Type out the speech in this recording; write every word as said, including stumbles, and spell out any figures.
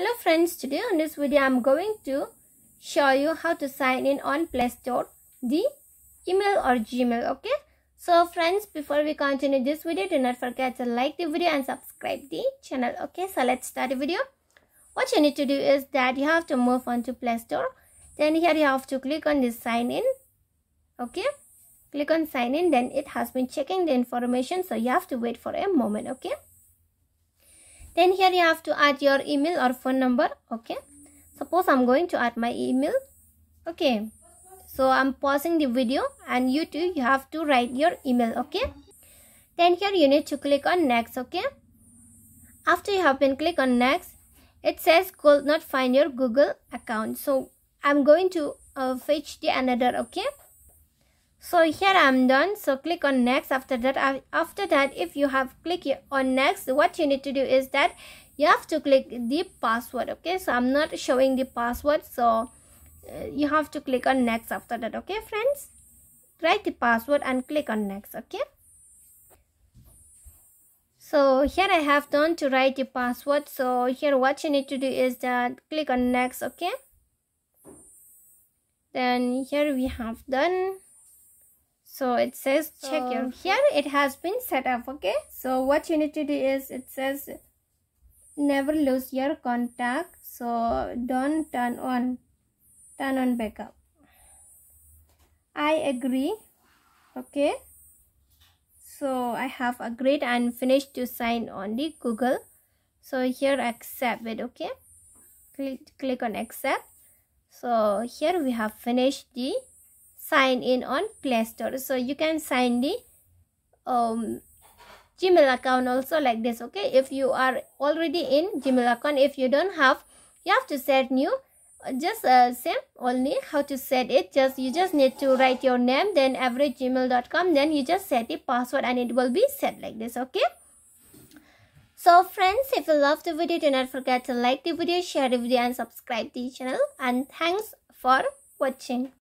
Hello friends, today on this video I'm going to show you how to sign in on Play Store the email or Gmail. Okay, so friends, before we continue this video, do not forget to like the video and subscribe the channel. Okay, so let's start the video. What you need to do is that you have to move on to Play Store, then here you have to click on this sign in. Okay, click on sign in, then it has been checking the information, so you have to wait for a moment. Okay, then here you have to add your email or phone number. Okay, suppose I'm going to add my email. Okay, so I'm pausing the video, and you too, you have to write your email. Okay, then here you need to click on next. Okay, after you have been click on next, it says could not find your Google account, so I'm going to uh, fetch the another. Okay, so here I'm done, so click on next. After that after that if you have clicked on next, what you need to do is that you have to click the password. Okay, so I'm not showing the password, so uh, you have to click on next after that. Okay friends, write the password and click on next. Okay, so here I have done to write the password, so here what you need to do is that click on next. Okay, then here we have done. So it says check your, here it has been set up. Okay, so what you need to do is it says never lose your contact, so don't turn on turn on backup. I agree. Okay, so I have agreed and finished to sign on the Google, so here accept it. Okay, click, click on accept. So here we have finished the sign in on Play Store, so you can sign the um, Gmail account also like this. Okay, if you are already in Gmail account, if you don't have, you have to set new. Just uh, same only how to set it. Just you just need to write your name, then average gmail dot com, then you just set the password and it will be set like this. Okay. So friends, if you love the video, do not forget to like the video, share the video, and subscribe to the channel. And thanks for watching.